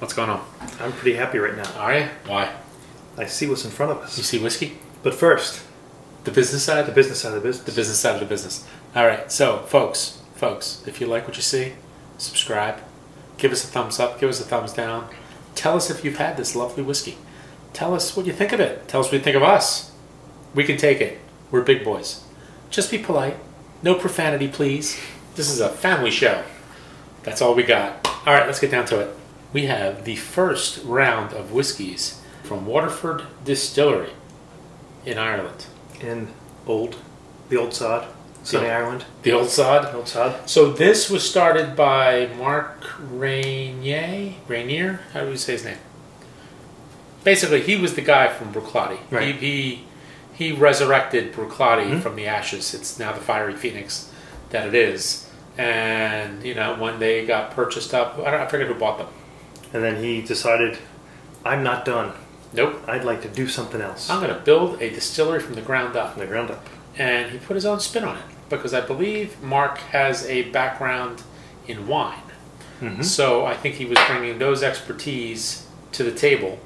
What's going on? I'm pretty happy right now. Are you? Why? I see what's in front of us. You see whiskey? But first, the business side? The business side of the business. The business side of the business. All right, so folks, if you like what you see, subscribe. Give us a thumbs up. Give us a thumbs down. Tell us if you've had this lovely whiskey. Tell us what you think of it. Tell us what you think of us. We can take it. We're big boys. Just be polite. No profanity, please. This is a family show. That's all we got. All right, let's get down to it. We have the first round of whiskeys from Waterford Distillery in Ireland. In the old sod, sunny Ireland. The old sod? The old sod. So this was started by Mark Reynier. Reynier? How do we say his name? Basically, he was the guy from Bruichladdich. Right. He resurrected Bruichladdich from the ashes. It's now the fiery phoenix that it is. And, you know, when they got purchased up, I forget who bought them. And then he decided, I'm not done. Nope. I'd like to do something else. I'm going to build a distillery from the ground up. From the ground up. And he put his own spin on it, because I believe Mark has a background in wine. Mm-hmm. So I think he was bringing those expertise to the table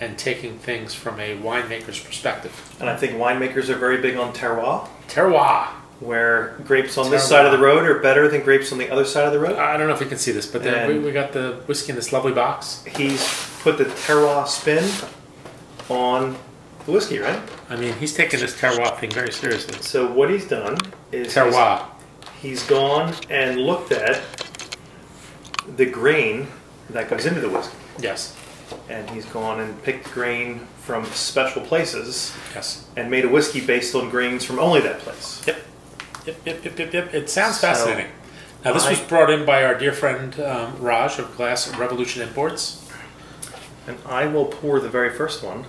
and taking things from a winemaker's perspective. And I think winemakers are very big on terroir. Terroir. Where grapes on this side of the road are better than grapes on the other side of the road. I don't know if you can see this, but then we got the whiskey in this lovely box. He's put the terroir spin on the whiskey, right? I mean, he's taking this terroir thing very seriously. So what he's done is terroir. He's gone and looked at the grain that goes into the whiskey. Yes. And he's gone and picked grain from special places. Yes. And made a whiskey based on grains from only that place. Yep. Yep. It sounds fascinating. Now, this was brought in by our dear friend Raj of Glass Revolution Imports. And I will pour the very first one,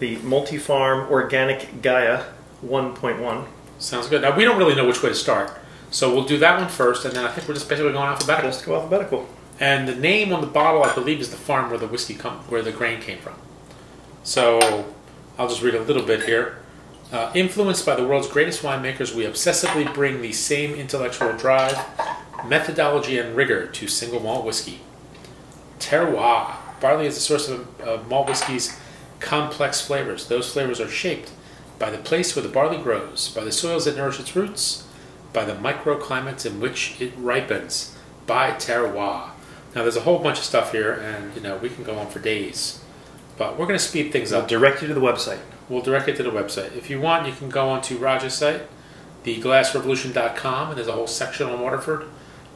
the Multifarm Organic Gaia 1.1. Sounds good. Now, we don't really know which way to start, so we'll do that one first, and then I think we're just basically going alphabetical. Just go alphabetical. And the name on the bottle, I believe, is the farm where the whiskey where the grain came from. So I'll just read a little bit here. Influenced by the world's greatest winemakers, we obsessively bring the same intellectual drive, methodology, and rigor to single malt whiskey. Terroir. Barley is the source of malt whiskey's complex flavors. Those flavors are shaped by the place where the barley grows, by the soils that nourish its roots, by the microclimates in which it ripens, by terroir. Now, there's a whole bunch of stuff here, and you know we can go on for days, but we're going to speed things up. I'll direct you to the website. We'll direct it to the website. If you want, you can go onto Roger's site, theglassrevolution.com, and there's a whole section on Waterford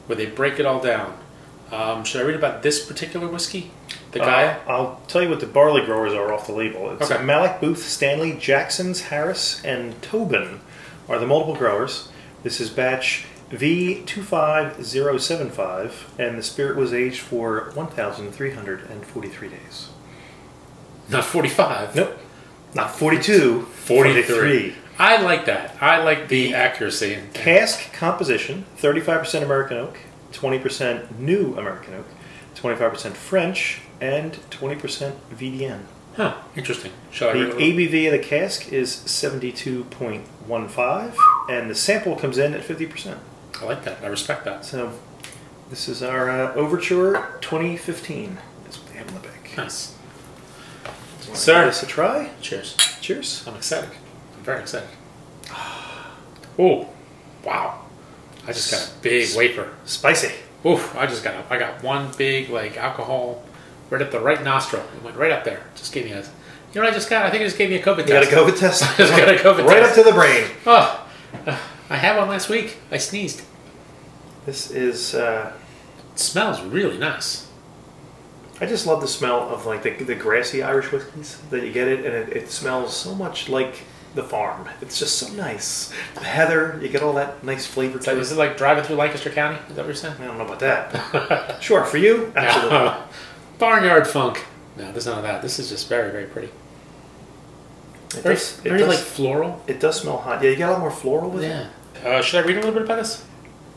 where they break it all down. Should I read about this particular whiskey? The Gaia? I'll tell you what the barley growers are off the label. It's okay. Malik, Booth, Stanley, Jackson's, Harris, and Tobin are the multiple growers. This is batch V25075, and the spirit was aged for 1,343 days. Not 45? Nope. Not 42, 43. I like that. I like the accuracy. And cask composition, 35% American oak, 20% new American oak, 25% French, and 20% VDN. Huh, interesting. Shall I read it? The ABV of the cask is 72.15, and the sample comes in at 50%. I like that. I respect that. So this is our Overture 2015. That's what they have in the back. Nice. Sir, give us a try. Cheers. Cheers. I'm excited. I'm very excited. Oh, wow! I just got a big wafer. Spicy. Oof! I got one big like alcohol right up the right nostril. It went right up there. Just gave me a. You know what I just got? I think it just gave me a COVID test. You got a COVID test. I just got a COVID test. Right up to the brain. Oh, I had one last week. I sneezed. This is. It smells really nice. I just love the smell of like the grassy Irish whiskeys that you get it, and it smells so much like the farm. It's just so nice. The heather, you get all that nice flavor to it. Is it like driving through Lancaster County? Is that what you're saying? I don't know about that. Sure, for you, absolutely. No. Barnyard funk. No, there's none of that. This is just very, very pretty. Very like floral. It does smell hot. Yeah, you get a lot more floral with it. Yeah. Should I read a little bit about this?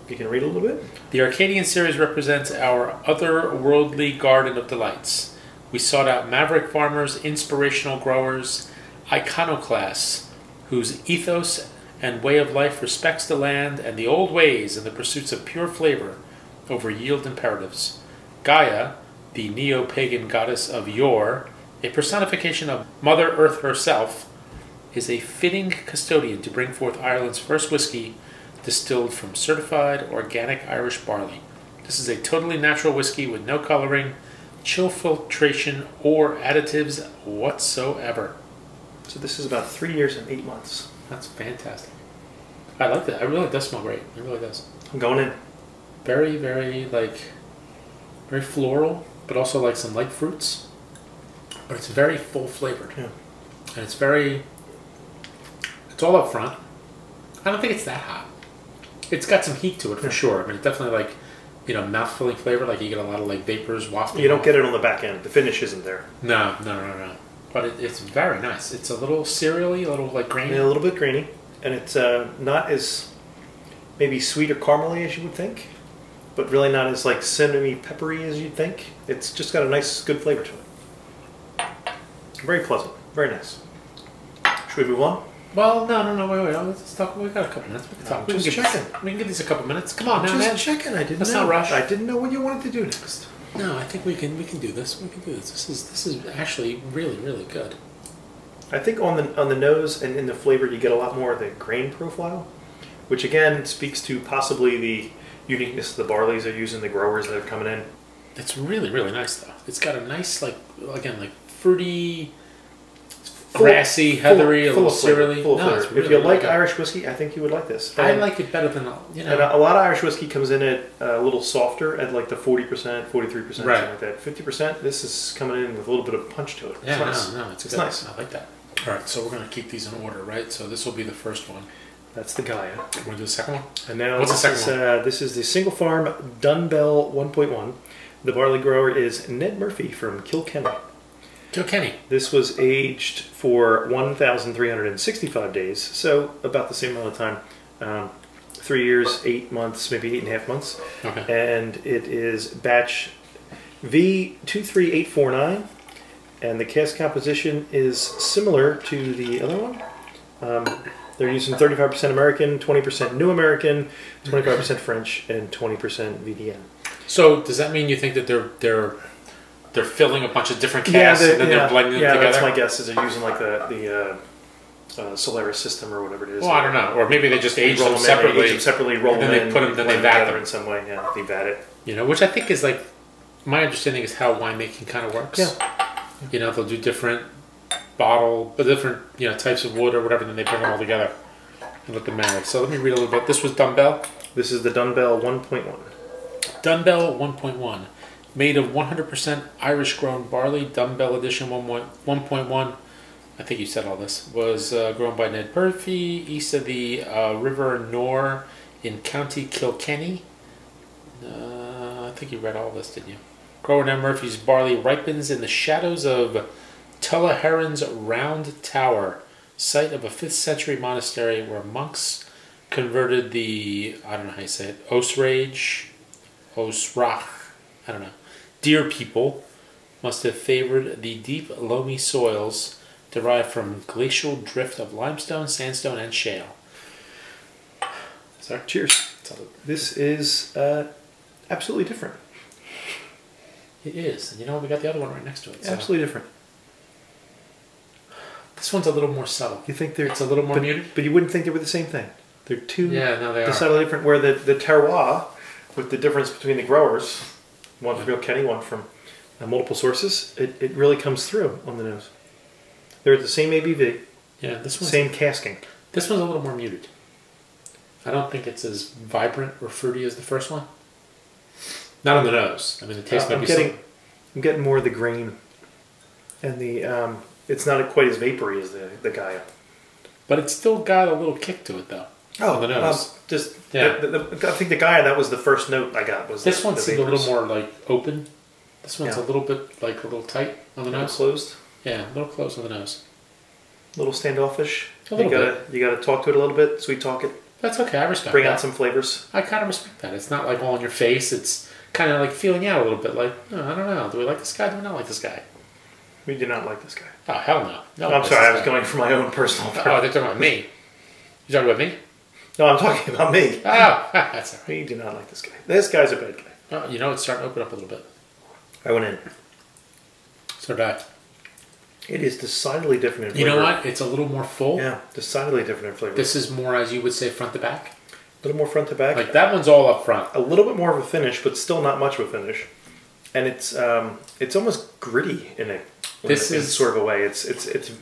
You can read a little bit. The Arcadian series represents our otherworldly garden of delights. We sought out maverick farmers, inspirational growers, iconoclasts, whose ethos and way of life respects the land and the old ways in the pursuits of pure flavor over yield imperatives. Gaia, the neo-pagan goddess of yore, a personification of Mother Earth herself, is a fitting custodian to bring forth Ireland's first whiskey distilled from certified organic Irish barley. This is a totally natural whiskey with no coloring, chill filtration, or additives whatsoever. So this is about 3 years and 8 months. That's fantastic. I like that. It really does smell great. It really does. I'm going in. Very, very, like, very floral, but also like some light fruits. But it's very full-flavored. Yeah. And it's very, it's all up front. I don't think it's that hot. It's got some heat to it, for sure. I mean, it's definitely like, you know, mouth-filling flavor. Like, you get a lot of, like, vapors wafting. You don't get it on the back end. The finish isn't there. No, no, no, no. But it's very nice. It's a little cereally, a little, like, grainy. Yeah, a little bit grainy. And it's not as maybe sweet or caramely as you would think, but really not as like cinnamony peppery as you'd think. It's just got a nice, good flavor to it. Very pleasant, very nice. Should we move on? Well, no, no, no, wait, wait. Let's talk. We got a couple minutes. We can talk. Just checking. We can give these a couple minutes. Come on, now, man. Just checking. I didn't. Let's not rush. I didn't know what you wanted to do next. No, I think we can. We can do this. We can do this. This is actually really, really good. I think on the nose and in the flavor, you get a lot more of the grain profile, which again speaks to possibly the uniqueness of the barleys they're using, the growers that are coming in. It's really, really nice though. It's got a nice, like, again, like fruity, grassy, heathery, a little cereally. No, really, if you like Irish whiskey, I think you would like this. And I like it better than, you know. And a lot of Irish whiskey comes in at a little softer, at like the 40%, 43%, right, something like that. 50%. This is coming in with a little bit of punch to it. It's nice. No, no, it's good. Nice. I like that. All right, so we're going to keep these in order, right? So this will be the first one. That's the Gaia. We're going to do the second one? And now what's the second one? This is the single farm Dunbell 1.1. The barley grower is Ned Murphy from Kilkenny. Kilkenny. This was aged for 1,365 days, so about the same amount of time. 3 years, 8 months, maybe 8.5 months. Okay. And it is batch V23849. And the cask composition is similar to the other one. They're using 35% American, 20% New American, 25% French, and 20% VDM. So does that mean you think that they're filling a bunch of different casks and then they're blending them together? Yeah, that's my guess, is they're using like the Solaris system or whatever it is. Well, I don't know. Or maybe they just age them separately. Age them separately, roll them in, put them, then they vat them in some way. Yeah, they vat it. You know, which I think is like, my understanding is how winemaking kind of works. Yeah. You know, they'll do different different, you know, types of wood or whatever, and then they bring them all together and let them marry. So let me read a little bit. This was Dunbell. This is the Dunbell 1.1. Dunbell 1.1, made of 100% Irish-grown barley. Dunbell edition 1.1. I think you said all this. Was grown by Ned Murphy east of the River Nore in County Kilkenny. I think you read all this, didn't you? Grower Ned Murphy's barley ripens in the shadows of Tullaharan's Round Tower, site of a 5th century monastery where monks converted the, I don't know how you say it, Osrach, I don't know, deer people must have favored the deep loamy soils derived from glacial drift of limestone, sandstone, and shale. Sorry. Cheers. This is absolutely different. It is, and you know, we got the other one right next to it. So. Absolutely different. This one's a little more subtle. You think it's a little more muted? But you wouldn't think they were the same thing. They're two decidedly different, where the terroir, with the difference between the growers, one from Kilkenny, one from multiple sources, it really comes through on the nose. They're at the same ABV, this one's, same casking. This one's a little more muted. I don't think it's as vibrant or fruity as the first one. Not on the nose. I mean, the taste might be something. I'm getting more of the grain, and the it's not quite as vapory as the Gaia. But it's still got a little kick to it, though. Oh, on the nose. I think the Gaia, that was the first note I got. Was this one seemed a little more like open? This one's a little bit like a little tight on the nose. Closed. Yeah, a little closed on the nose. A little standoffish. You got to talk to it a little bit. Sweet talk it. That's okay. I respect. Bring out some flavors. I kind of respect that. It's not like all in your face. It's kind of like feeling out a little bit, like, oh, I don't know, do we like this guy, do we not like this guy? We do not like this guy. Oh, hell no. No, I'm sorry, I was going for my own personal opinion. Oh, they're talking about me. You talking about me? No, I'm talking about me. Oh, that's all right. We do not like this guy. This guy's a bad guy. Oh, you know, it's starting to open up a little bit. I went in. So did I. It is decidedly different in flavor. You know what? It's a little more full. Yeah, decidedly different in flavor. This is more, as you would say, front to back? A little more front to back. Like that one's all up front. A little bit more of a finish, but still not much of a finish. And it's almost gritty in a sort of a way. It's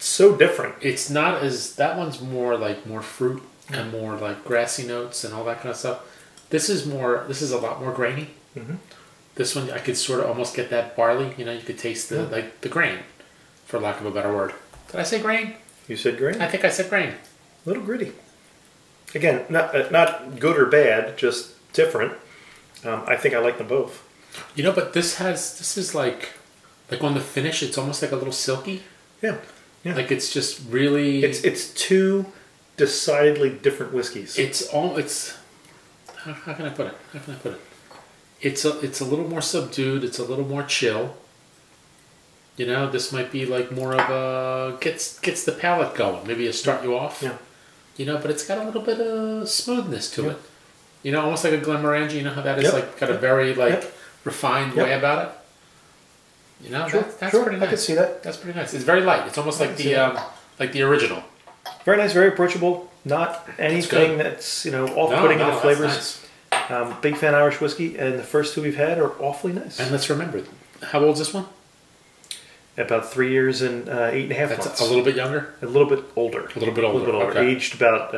so different. It's not as that one's more like more fruit and more like grassy notes and all that kind of stuff. This is more. This is a lot more grainy. Mm-hmm. This one I could sort of almost get that barley. You know, you could taste the like the grain, for lack of a better word. Did I say grain? You said grain. I think I said grain. A little gritty. Again, not good or bad, just different. I think I like them both. You know, but this is like on the finish, it's almost like a little silky. Yeah, yeah. Like it's just really. It's two decidedly different whiskeys. How can I put it? It's a little more subdued. It's a little more chill. You know, this might be like more of a gets the palate going. Maybe it'll start you off. Yeah. You know, but it's got a little bit of smoothness to it. You know, almost like a Glenmorangie. You know how that is like got a very like refined way about it. You know, that's pretty nice. I can see that. That's pretty nice. It's very light. It's almost like the original. Very nice, very approachable. Not anything that's you know off-putting in the flavors. Nice. Big fan of Irish whiskey, and the first two we've had are awfully nice. And let's remember, how old is this one? About 3 years and 8.5 months. That's a little bit younger? A little bit older. A little bit older. A little bit older. Okay. Aged about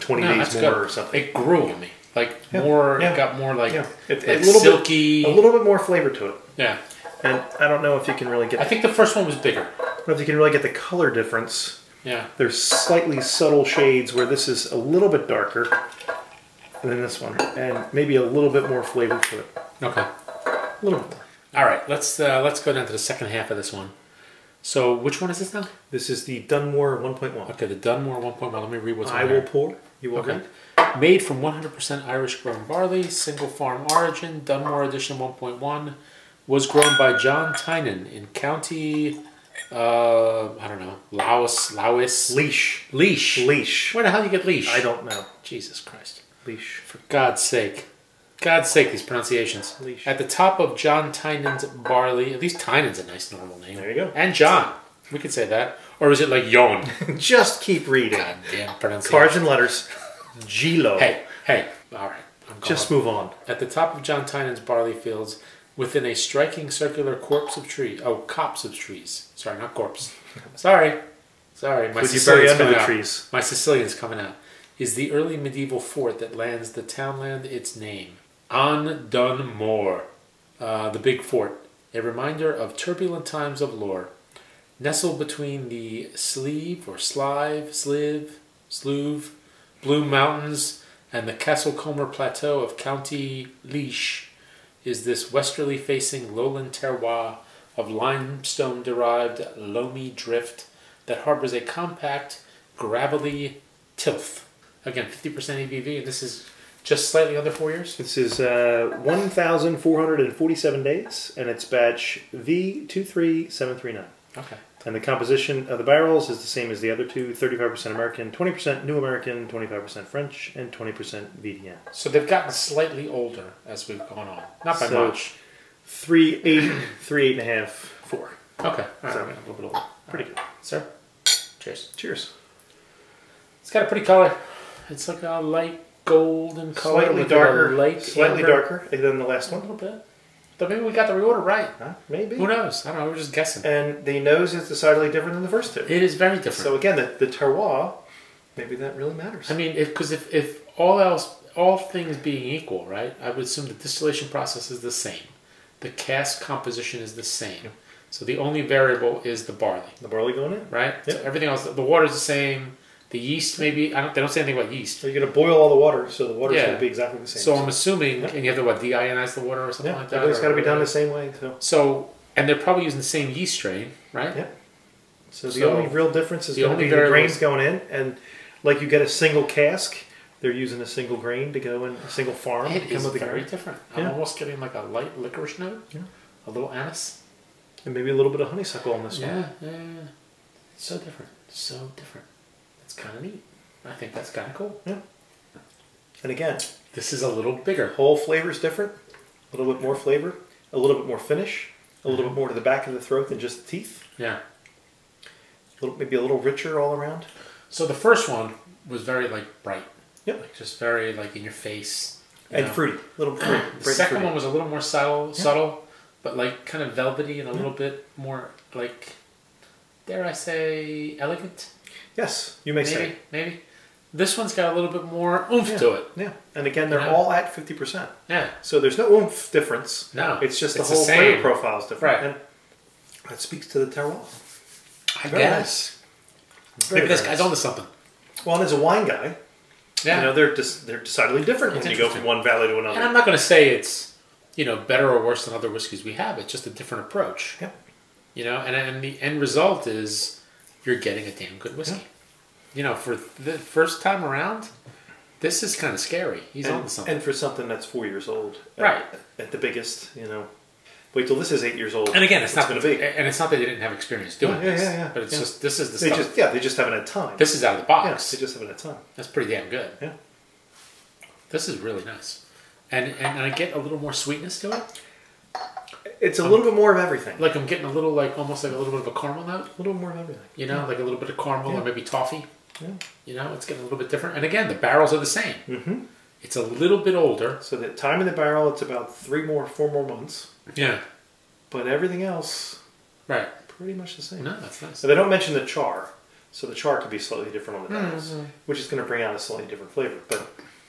20 days more or something. It grew on me. Like more, it got more like a little silky. A little bit more flavor to it. Yeah. And I don't know if you can really get... I think the first one was bigger. I don't know if you can really get the color difference. Yeah. There's slightly subtle shades where this is a little bit darker than this one. And maybe a little bit more flavor to it. Okay. A little bit more. All right, let's go down to the second half of this one. So, which one is this now? This is the Dunmore 1.1. Okay, the Dunmore 1.1. Let me read what's on there. I will pour. You will read. Made from 100% Irish grown barley, single farm origin, Dunmore Edition 1.1. Was grown by John Tynan in County, I don't know, Laos? Leash. Where the hell do you get Leash? I don't know. Jesus Christ. Leash. For God's sake. God's sake, these pronunciations. Leash. At the top of John Tynan's barley. At least Tynan's a nice normal name. There you go. And John. We could say that. Or is it like Yon? Just keep reading. God damn pronunciation. Cards and letters. Gilo. Hey. All right. Just move on. At the top of John Tynan's barley fields, within a striking circular copse of trees. Sorry, not corpse. Sorry. My Sicilian's coming under the trees. My Sicilian's coming out. Is the early medieval fort that lands the townland its name. On Dunmore, the big fort, a reminder of turbulent times of lore, nestled between the Slieve, Blue Mountains, and the Castlecomer Plateau of County Leash, is this westerly-facing lowland terroir of limestone-derived loamy drift that harbors a compact, gravelly tilth. Again, 50% ABV, and this is... just slightly under 4 years? This is 1,447 days, and it's batch V23739. Okay. And the composition of the barrels is the same as the other two, 35% American, 20% New American, 25% French, and 20% VDM. So they've gotten slightly older as we've gone on. Not by much. 3, 8, 3, 8.5, 4. Okay. All right. So a little bit older. Pretty good. Sir? Cheers. Cheers. It's got a pretty color. It's like a light... golden color, slightly darker, slightly darker than the last one. A little bit. But maybe we got the reorder right. Huh? Maybe. Who knows? I don't know. We're just guessing. And the nose is decidedly different than the first two. It is very different. So again, the terroir, maybe that really matters. I mean, because if all else, all things being equal, right? I would assume the distillation process is the same. The cask composition is the same. Yeah. So the only variable is the barley. The barley going in, right? Yeah. So everything else, the water is the same. The yeast, maybe they don't say anything about yeast. So you're going to boil all the water, so the water's going to be exactly the same. So I'm assuming, and you have to deionize the water or something like that. It's got to be done the same way. So, and they're probably using the same yeast strain, right? Yeah. So the only real difference is going to be the grains going in, and like you get a single cask, they're using a single grain to go in a single farm. It is very different. I'm almost getting like a light licorice note, a little anise, and maybe a little bit of honeysuckle on this one. Yeah. So different. So different. It's kind of neat. I think that's kind of cool. Yeah. And again, this is a little bigger. Whole flavor's different. A little bit more flavor. a little bit more finish, a little bit more to the back of the throat than just the teeth. Yeah. A little, maybe a little richer all around. So the first one was very like bright. Yep. Like, just very like in your face. You and know. Fruity. A little fruity. The second fruity. One was a little more subtle, but like kind of velvety and a little bit more like, dare I say, elegant? Yes, you may say. Maybe. This one's got a little bit more oomph to it. Yeah. And again, they're all at 50%. Yeah. So there's no oomph difference. No. It's just the whole flavor profile is different. Right. And that speaks to the terroir. I guess. Maybe this guy's onto something. Well, and as a wine guy, yeah, you know, they're decidedly different when you go from one valley to another. And I'm not going to say it's, you know, better or worse than other whiskeys we have. It's just a different approach. Yeah. You know, and the end result is you're getting a damn good whiskey. Yeah. You know, for the first time around, this is kind of scary. He's on something. And for something that's 4 years old. Right. At the biggest, you know. Wait till this is 8 years old. And again, it's not going to be. And it's not that they didn't have experience doing this. Yeah, yeah. But it's just, this is the stuff. Just, yeah, they just haven't had time. This is out of the box. Yeah, they just haven't had time. That's pretty damn good. Yeah. This is really nice. And I get a little more sweetness to it. It's a little bit more of everything. Like I'm getting a little, like, almost like a little bit of a caramel note. A little more of everything. You know, like a little bit of caramel or maybe toffee. Yeah. You know, it's getting a little bit different. And again, the barrels are the same. Mm-hmm. It's a little bit older. So the time in the barrel, it's about four more months. Yeah. But everything else, right, pretty much the same. No, that's nice. So they don't mention the char. So the char could be slightly different on the barrels, which is going to bring out a slightly different flavor. But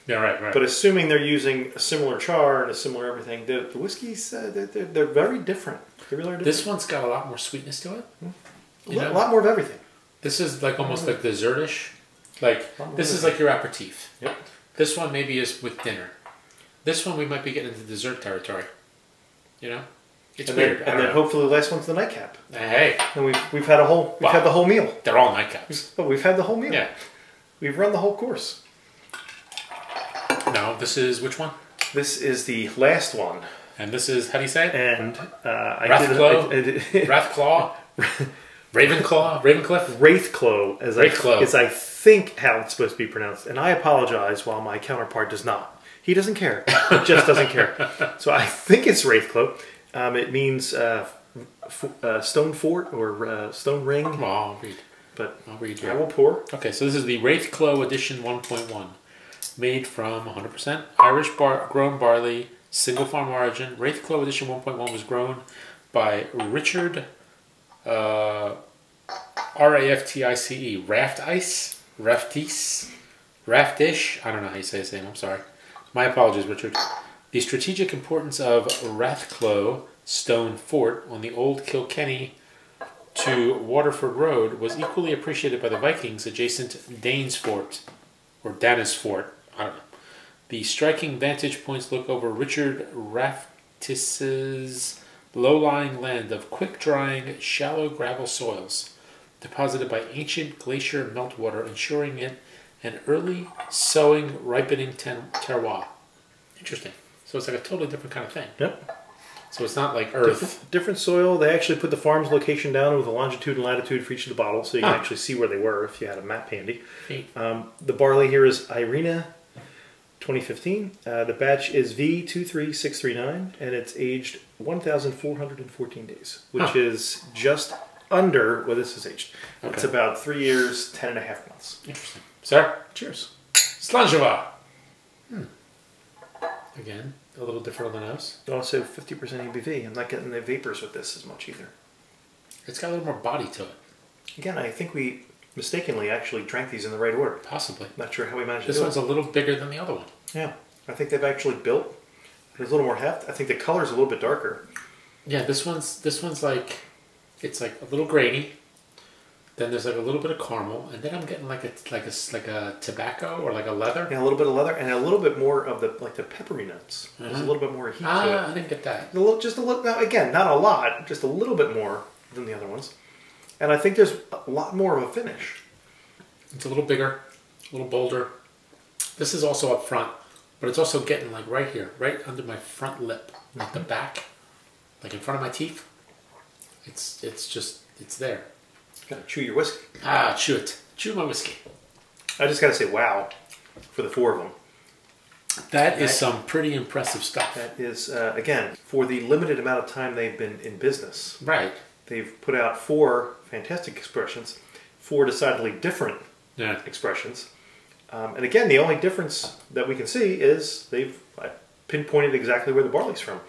yeah, right. But assuming they're using a similar char and a similar everything, the whiskeys, they're very different. They really are different. This one's got a lot more sweetness to it. Mm-hmm. You know? A lot more of everything. This is like almost like dessertish. Like this is like your aperitif. Yep. This one maybe is with dinner. This one we might be getting into dessert territory. You know, it's weird. And then hopefully the last one's the nightcap. Hey. And we've had a whole had the whole meal. They're all nightcaps. But we've had the whole meal. Yeah. We've run the whole course. Now this is which one? This is the last one. And this is how do you say it? And Rathclough. Rathclough, as Rathclough. I think how it's supposed to be pronounced. And I apologize while my counterpart does not. He doesn't care. He just doesn't care. So I think it's Rathclough. It means stone fort or stone ring. Oh, I'll read you. I will pour. Okay, so this is the Rathclough Edition 1.1. Made from 100% Irish grown barley, single farm origin. Rathclough Edition 1.1 was grown by Richard R-A-F-T-I-C-E, Raftice, I don't know how you say his name, I'm sorry. My apologies, Richard. The strategic importance of Rathclough Stone Fort on the old Kilkenny to Waterford Road was equally appreciated by the Vikings adjacent Danesfort, or Danisfort, I don't know. The striking vantage points look over Richard Raftice's low-lying land of quick-drying, shallow gravel soils deposited by ancient glacier meltwater, ensuring it an early sowing, ripening terroir. Interesting. So it's like a totally different kind of thing. Yep. So it's not like earth. Different soil. They actually put the farm's location down with the longitude and latitude for each of the bottles, so you can actually see where they were if you had a map handy. The barley here is Irina 2015. The batch is V23639, and it's aged 1,414 days, which is just under what this is aged. Okay. It's about 3 years, 10.5 months. Interesting. Sir? Cheers. Slangeva. Again, a little different on the nose. Also 50% ABV. I'm not getting the vapors with this as much either. It's got a little more body to it. Again, I think we mistakenly actually drank these in the right order. Possibly. Not sure how we managed to do it. This one's a little bigger than the other one. Yeah. I think they've actually built. There's a little more heft. I think the color's a little bit darker. Yeah, this one's like, it's like a little grainy. Then there's like a little bit of caramel, and then I'm getting like a tobacco or like a leather. Yeah, a little bit of leather and a little bit more of the like the peppery notes. There's a little bit more heat to it. I didn't get that. A little, just a little. Now again, not a lot, just a little bit more than the other ones. And I think there's a lot more of a finish. It's a little bigger, a little bolder. This is also up front, but it's also getting like right here, right under my front lip, like the back, like in front of my teeth. It's there. Gotta chew your whiskey. Ah, chew it. Chew my whiskey. I just gotta say wow for the four of them. That is some pretty impressive stuff. That is, again, for the limited amount of time they've been in business. Right. They've put out 4 fantastic expressions, 4 decidedly different expressions. And again, the only difference that we can see is they've pinpointed exactly where the barley's from.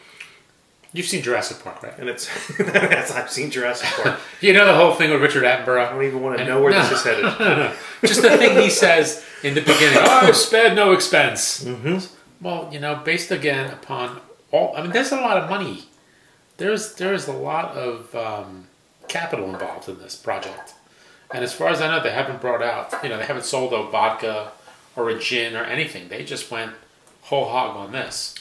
You've seen Jurassic Park, right? And it's I've seen Jurassic Park. You know the whole thing with Richard Attenborough? I don't even want to know where this is headed. Just the thing he says in the beginning. Oh, I've spared no expense. Well, you know, based again upon all... I mean, there's a lot of money. There's a lot of capital involved in this project. And as far as I know, they haven't brought out... You know, they haven't sold a vodka or a gin or anything. They just went whole hog on this.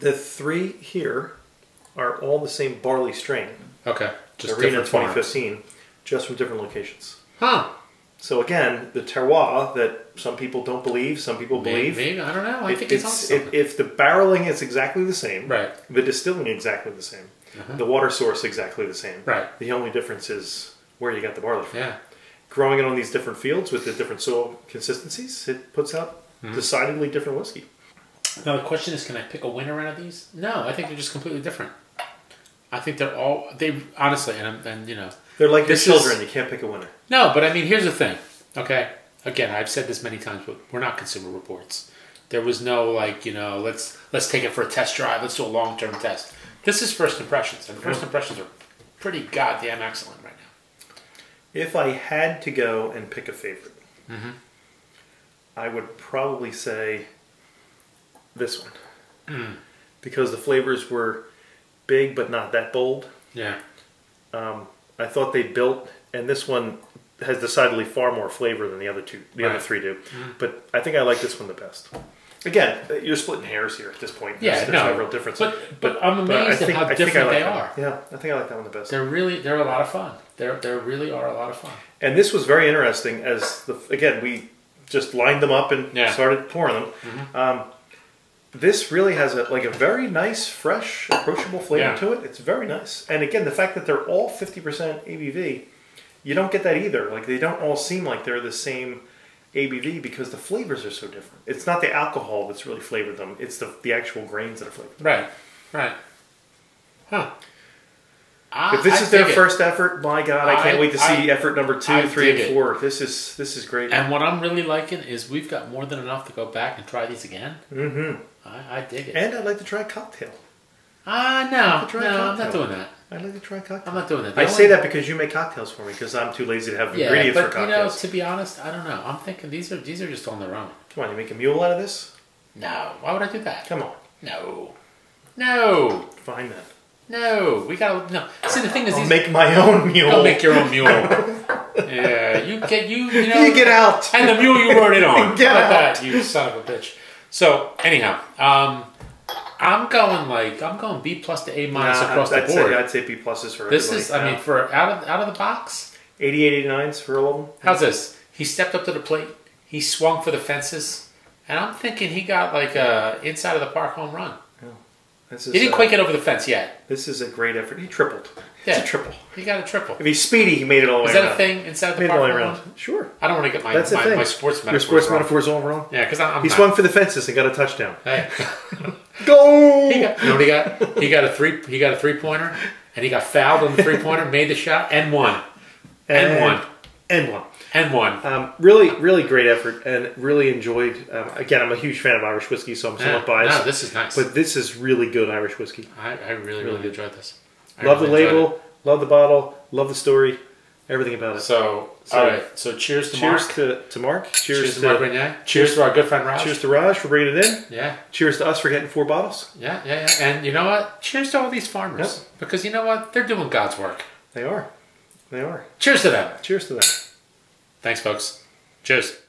The 3 here are all the same barley strain. Okay. Just Irina 2015, farms. Just from different locations. Huh. So again, the terroir that some people don't believe, some people believe. Maybe, I don't know. I think it's if the barreling is exactly the same, right. The distilling exactly the same, the water source exactly the same. Right. The only difference is where you got the barley from. Yeah. Growing it on these different fields with the different soil consistencies, it puts out decidedly different whiskey. Now the question is, can I pick a winner out of these? No, I think they're just completely different. I think they're all, honestly, and you know. They're like your children, you can't pick a winner. No, but I mean, here's the thing, okay? Again, I've said this many times, but we're not Consumer Reports. There was no, like, you know, let's take it for a test drive, let's do a long-term test. This is first impressions, and first impressions are pretty goddamn excellent right now. If I had to go and pick a favorite, I would probably say... this one, because the flavors were big but not that bold. Yeah, I thought they built, and this one has decidedly far more flavor than the other two. The other 3 do, but I think I like this one the best. Again, you're splitting hairs here at this point. Yeah, there's no real difference. But I'm amazed at how different they are. Yeah, I think I like that one the best. They're a lot of fun. They're really are a lot of fun. And this was very interesting. As again, we just lined them up and started pouring them. This really has a very nice, fresh, approachable flavor to it. It's very nice. And again, the fact that they're all 50% ABV, you don't get that either. Like, they don't all seem like they're the same ABV because the flavors are so different. It's not the alcohol that's really flavored them. It's the actual grains that are flavored them. Right, right. Huh. If this is their first effort, my God, I can't wait to see effort number 2, 3, and 4. This is great. And what I'm really liking is we've got more than enough to go back and try these again. I dig it. And I'd like to try a cocktail. No, I'm not doing that. I'd like to try a cocktail. I'm not doing that. I say that because you make cocktails for me because I'm too lazy to have ingredients for cocktails. You know, to be honest, I don't know. I'm thinking these are just on their own. Come on, you make a mule out of this? No. Why would I do that? Come on. No. No. Fine then. No, we gotta no. See, the thing is, I'll make my own mule. I'll make your own mule. Yeah, you get out, and the mule you rode it on. Get out, that, you son of a bitch. So anyhow, I'm going B+ to A- across the board. I'd say B+ for this everybody. I mean, for out of the box, 88, 89s for all of them. How's this? He stepped up to the plate. He swung for the fences, and I'm thinking he got like a inside of the park home run. He didn't quite get over the fence yet. This is a great effort. He tripled. Yeah. It's a triple. He got a triple. If he's speedy, he made it all the way around. Is that a thing inside the park? Made it all the way around. Sure. I don't want to get my sports metaphors wrong. Your sports metaphors all wrong? Yeah, because I'm He swung for the fences and got a touchdown. Hey. Go! You know what he got? He got a 3-pointer, and he got fouled on the 3-pointer, made the shot, and won. And won. Really great effort, and really enjoyed. Again, I'm a huge fan of Irish whiskey, so I'm somewhat biased. No, this is nice. But this is really good Irish whiskey. I really enjoyed this. Love the label, love the bottle, love the story, everything about it. So all right. So cheers to Mark. Cheers to Mark Reynier. Cheers to our good friend Raj. Cheers to Raj for bringing it in. Yeah. Cheers to us for getting 4 bottles. Yeah. And you know what? Cheers to all these farmers. Yep. Because you know what? They're doing God's work. They are. Cheers to them. Cheers to them. Thanks, folks. Cheers.